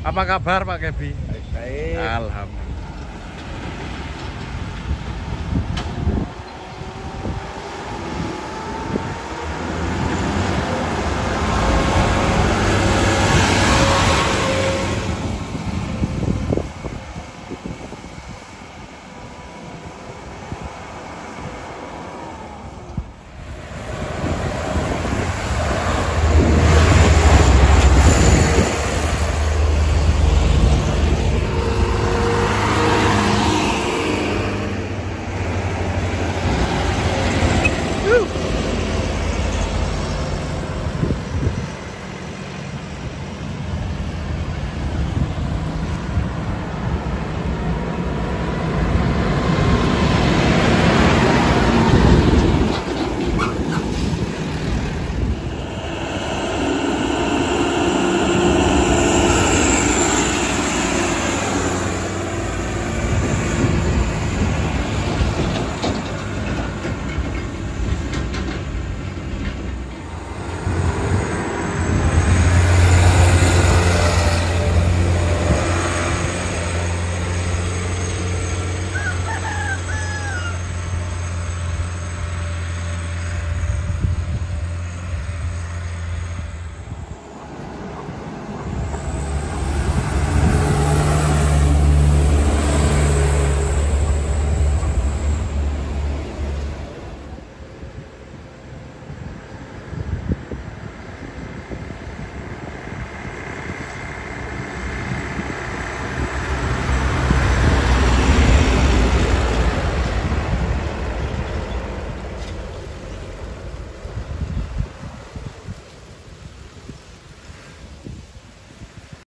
Apa kabar Pak Gebi? Baik. Alhamdulillah.